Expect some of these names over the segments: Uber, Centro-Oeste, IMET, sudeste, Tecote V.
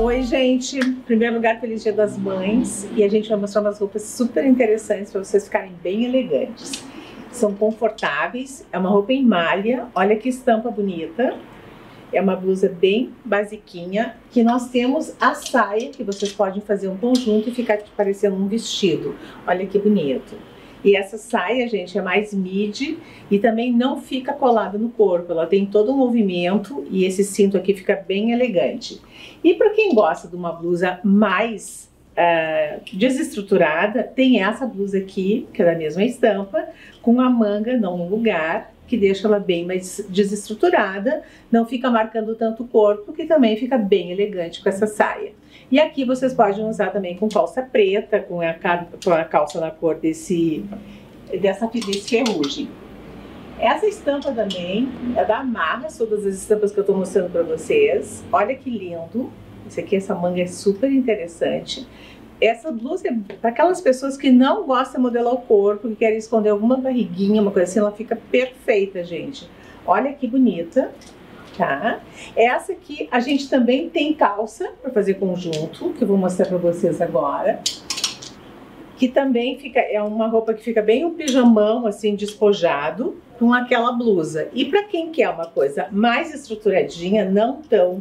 Oi, gente! Em primeiro lugar, feliz Dia das Mães, e a gente vai mostrar umas roupas super interessantes para vocês ficarem bem elegantes. São confortáveis, é uma roupa em malha, olha que estampa bonita. É uma blusa bem basiquinha, que nós temos a saia, que vocês podem fazer um conjunto e ficar parecendo um vestido. Olha que bonito. E essa saia, gente, é mais midi e também não fica colada no corpo. Ela tem todo um movimento e esse cinto aqui fica bem elegante. E para quem gosta de uma blusa mais desestruturada, tem essa blusa aqui, que é da mesma estampa, com a manga não no lugar, que deixa ela bem mais desestruturada, não fica marcando tanto o corpo, que também fica bem elegante com essa saia. E aqui vocês podem usar também com calça preta, com a calça na cor desse ferrugem. Essa estampa também é da Amarra, todas as estampas que eu tô mostrando para vocês. Olha que lindo! Esse aqui, essa manga é super interessante. Essa blusa é para aquelas pessoas que não gostam de modelar o corpo, que querem esconder alguma barriguinha, uma coisa assim, ela fica perfeita, gente. Olha que bonita, tá? Essa aqui, a gente também tem calça para fazer conjunto, que eu vou mostrar para vocês agora. Que também fica, é uma roupa que fica bem um pijamão, assim, despojado, com aquela blusa. E para quem quer uma coisa mais estruturadinha, não tão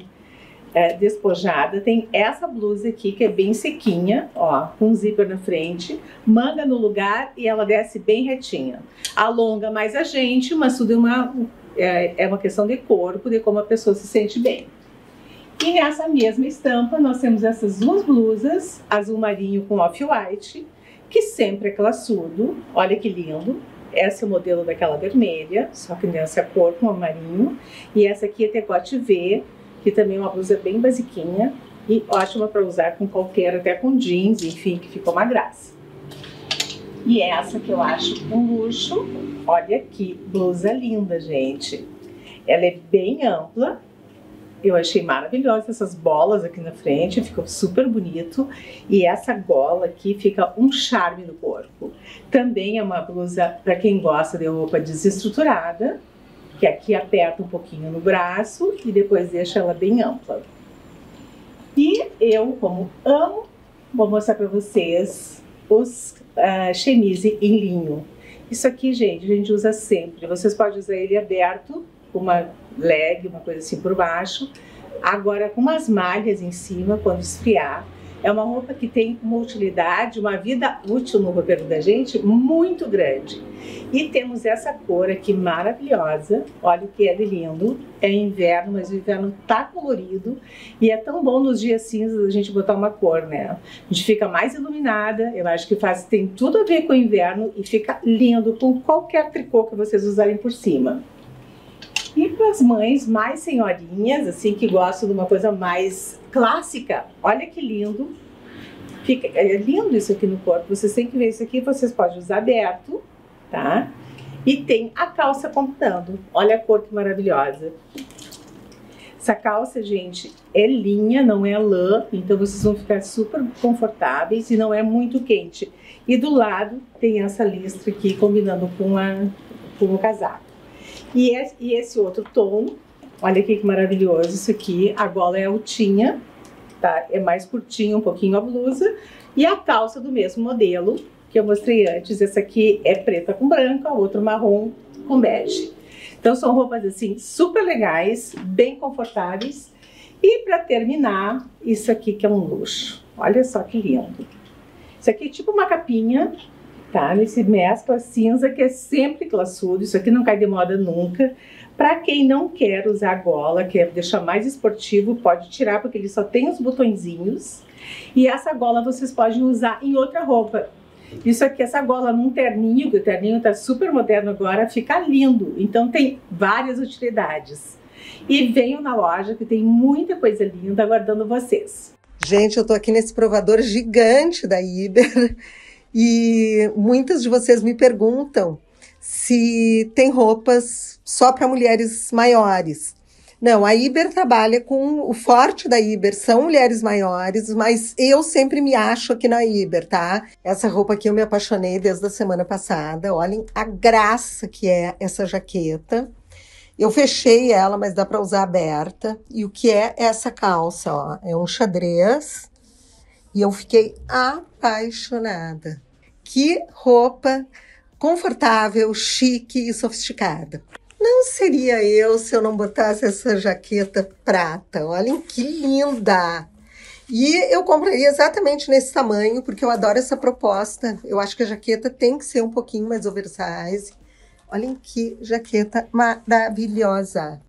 despojada, tem essa blusa aqui que é bem sequinha, ó, com zíper na frente, manga no lugar e ela desce bem retinha. Alonga mais a gente, mas tudo é uma questão de corpo, de como a pessoa se sente bem. E nessa mesma estampa nós temos essas duas blusas, azul marinho com off-white, que sempre é classudo, olha que lindo. Esse é o modelo daquela vermelha, só que nessa cor com amarinho, e essa aqui é Tecote V, que também é uma blusa bem basiquinha e ótima para usar com qualquer, até com jeans, enfim, que ficou uma graça. E essa que eu acho um luxo, olha que blusa linda, gente. Ela é bem ampla, eu achei maravilhosa essas bolas aqui na frente, ficou super bonito. E essa gola aqui fica um charme no corpo. Também é uma blusa para quem gosta de roupa desestruturada, que aqui aperta um pouquinho no braço e depois deixa ela bem ampla. E eu, como amo, vou mostrar para vocês os chemise em linho. Isso aqui, gente, a gente usa sempre. Vocês podem usar ele aberto, uma leg, uma coisa assim por baixo. Agora, com umas malhas em cima, quando esfriar. É uma roupa que tem uma utilidade, uma vida útil no roupeiro da gente, muito grande. E temos essa cor aqui maravilhosa, olha o que é de lindo. É inverno, mas o inverno tá colorido e é tão bom nos dias cinzas a gente botar uma cor, né? A gente fica mais iluminada, eu acho que tem tudo a ver com o inverno e fica lindo com qualquer tricô que vocês usarem por cima. E para as mães mais senhorinhas, assim, que gostam de uma coisa mais clássica, olha que lindo. Fica, é lindo isso aqui no corpo, vocês têm que ver isso aqui, vocês podem usar aberto, tá? E tem a calça contando, olha a cor que maravilhosa. Essa calça, gente, é linha, não é lã, então vocês vão ficar super confortáveis e não é muito quente. E do lado tem essa listra aqui, combinando com o casaco. E esse outro tom, olha aqui que maravilhoso isso aqui, a gola é altinha, tá? É mais curtinha um pouquinho a blusa, e a calça do mesmo modelo que eu mostrei antes, essa aqui é preta com branca, a outra marrom com bege. Então são roupas assim super legais, bem confortáveis, e para terminar, isso aqui que é um luxo, olha só que lindo. Isso aqui é tipo uma capinha, tá? Nesse mescla cinza que é sempre classudo, isso aqui não cai de moda nunca. Para quem não quer usar gola, quer deixar mais esportivo, pode tirar porque ele só tem os botõezinhos. E essa gola vocês podem usar em outra roupa. Isso aqui, essa gola num terninho, que o terninho tá super moderno agora, fica lindo. Então tem várias utilidades. E venham na loja que tem muita coisa linda aguardando vocês. Gente, eu tô aqui nesse provador gigante da Uber. E muitas de vocês me perguntam se tem roupas só para mulheres maiores. Não, a Uber trabalha com... O forte da Uber são mulheres maiores, mas eu sempre me acho aqui na Uber, tá? Essa roupa aqui eu me apaixonei desde a semana passada. Olhem a graça que é essa jaqueta. Eu fechei ela, mas dá para usar aberta. E o que é essa calça, ó? É um xadrez. E eu fiquei apaixonada. Que roupa confortável, chique e sofisticada. Não seria eu se eu não botasse essa jaqueta prata. Olhem que linda! E eu compraria exatamente nesse tamanho, porque eu adoro essa proposta. Eu acho que a jaqueta tem que ser um pouquinho mais oversize. Olhem que jaqueta maravilhosa!